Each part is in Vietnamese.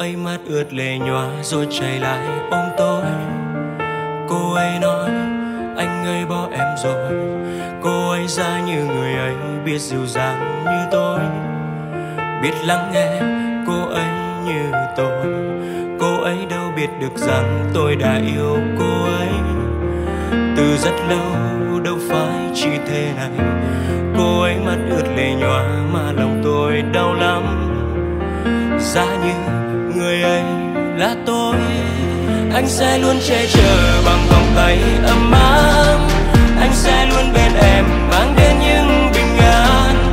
ấy mắt ướt lệ nhòa rồi chảy lại bóng tối. Cô ấy nói anh ấy bỏ em rồi. Cô ấy ra như người ấy biết dịu dàng như tôi, biết lắng nghe cô ấy như tôi. Cô ấy đâu biết được rằng tôi đã yêu cô ấy từ rất lâu, đâu phải chỉ thế này. Cô ấy mắt ướt lệ nhòa mà lòng tôi đau lắm. Giá như người ấy là tôi, anh sẽ luôn che chở bằng vòng tay ấm áp. Anh sẽ luôn bên em mang đến những bình an.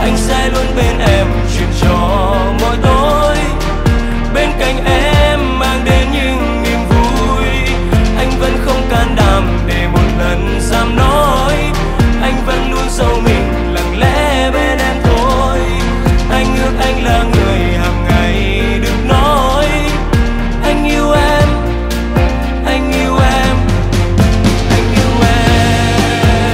Anh sẽ luôn bên em chuyện trò mỗi tối. Bên cạnh em mang đến những niềm vui. Anh vẫn không can đảm để một lần dám nói. Anh vẫn luôn giấu mình lặng lẽ bên em thôi. Anh ước anh là người hàng ngày được nói anh yêu em. Anh yêu em. Anh yêu em.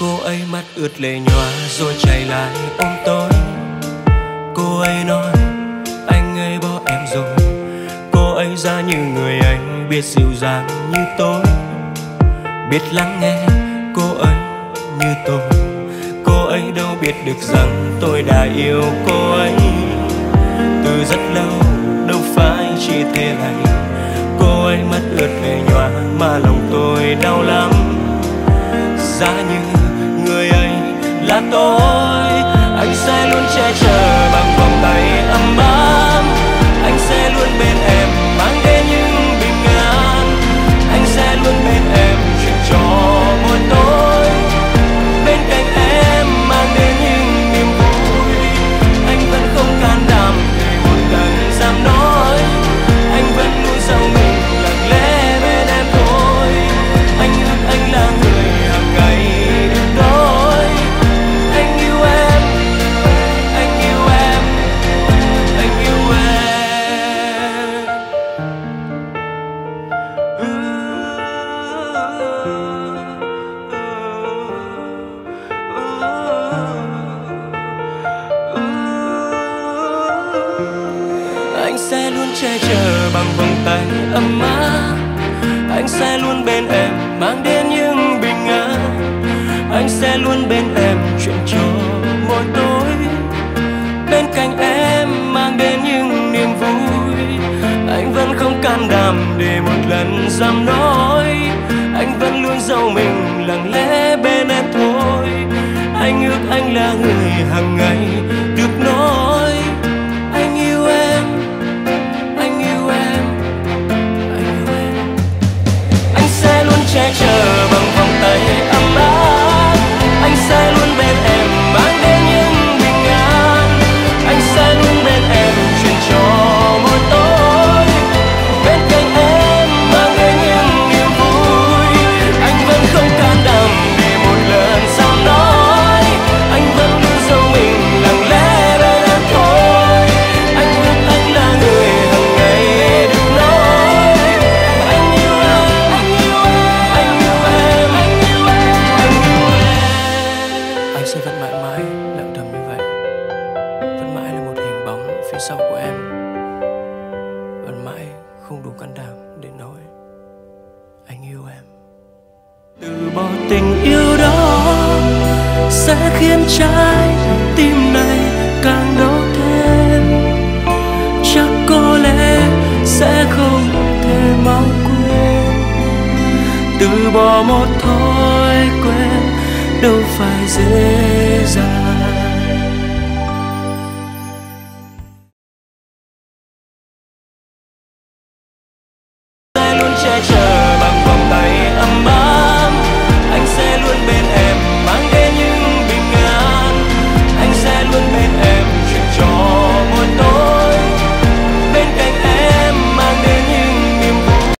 Cô ấy mắt ướt lệ nhòa rồi chạy lại ôm tôi. Cô ấy nói anh ấy bỏ em rồi. Cô ấy ra như người ấy biết dịu dàng như tôi, biết lắng nghe cô ấy như tôi. Cô ấy đâu biết được rằng tôi đã yêu cô ấy từ rất lâu, đâu phải chỉ thế này. Cô ấy mắt ướt lệ nhòa mà lòng tôi đau lắm. Giá như người ấy là tôi, anh sẽ luôn che chở bằng vòng tay ấm áp. Anh sẽ luôn bên em mang đến những bình an. Anh sẽ luôn bên em chuyện trò mỗi tối. Bên cạnh em mang đến những niềm vui. Anh vẫn không can đảm để một lần dám nói. Anh vẫn luôn giấu mình lặng lẽ bên em thôi. Anh ước anh là người hàng ngày được đôi. Anh yêu em. Anh sẽ luôn che chở bằng vòng tay ấm áp. Anh sẽ luôn bên em mang đến những bình an. Anh sẽ luôn bên em chuyện trò mỗi tối. Bên cạnh em mang đến những niềm vui. Anh vẫn không can đảm để một lần dám nói. Anh vẫn luôn giấu mình lặng lẽ bên em thôi. Anh ước anh là người hàng ngày được nói anh yêu em. Anh sẽ luôn che chở bằng vòng tay ấm áp. Anh sẽ luôn bên em mang đến những bình an. Anh sẽ luôn bên em chuyện trò mỗi tối. Bên cạnh em mang đến những niềm vui. Anh vẫn không can đảm để một lần dám nói. Anh vẫn luôn giấu mình lặng lẽ bên em thôi. Anh ước anh là người hàng ngày được nói anh yêu em. Anh sẽ vẫn mãi mãi lặng thầm như vậy. Vẫn mãi là một hình bóng phía sau của em. Vẫn mãi không đủ can đảm để nói anh yêu em. Từ bỏ tình yêu đó sẽ khiến trái tim này càng đau thêm. Chắc có lẽ sẽ không thể mau quên. Từ bỏ một thói quen đâu phải dễ dàng.